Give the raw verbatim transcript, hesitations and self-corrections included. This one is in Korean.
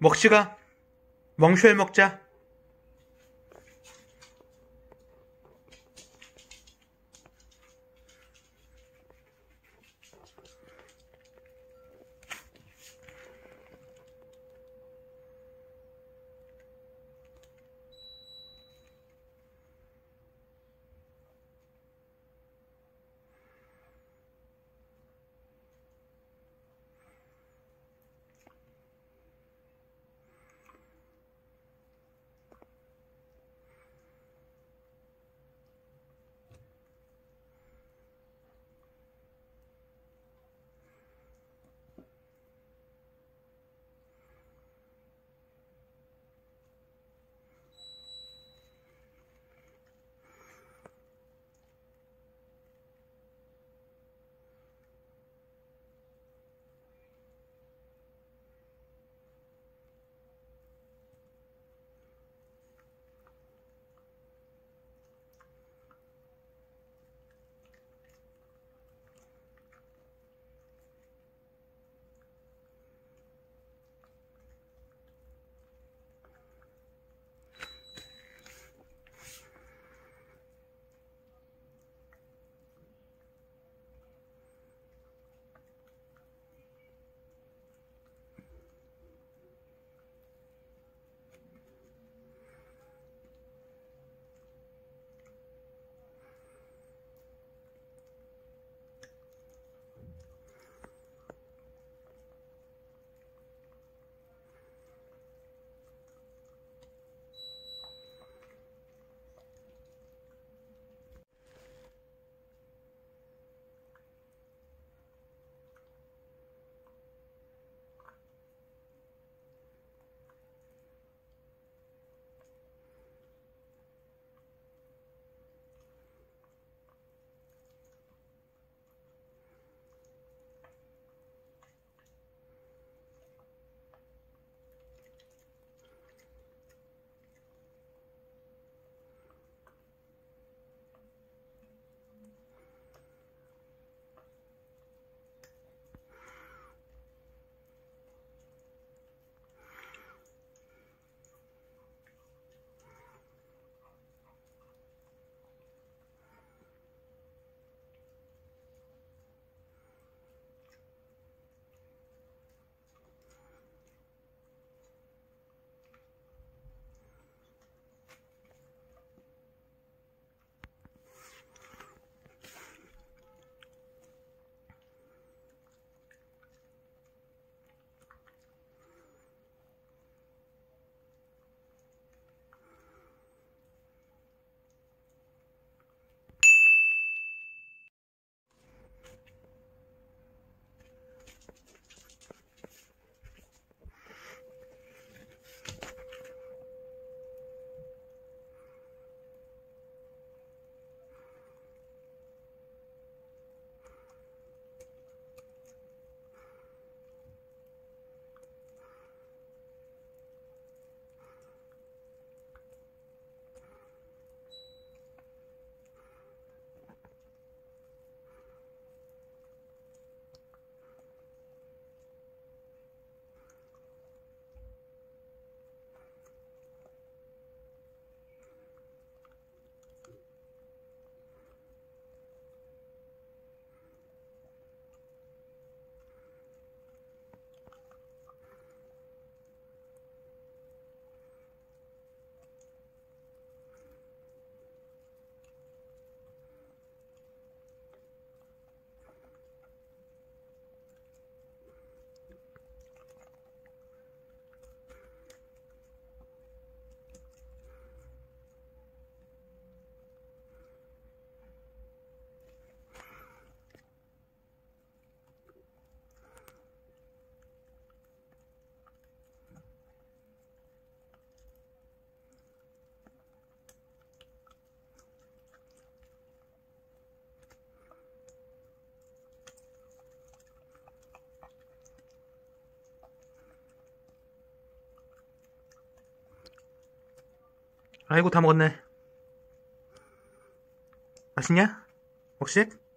먹식아, 멍쉘 먹자. 아이고, 다 먹었네. 맛있냐? 먹식?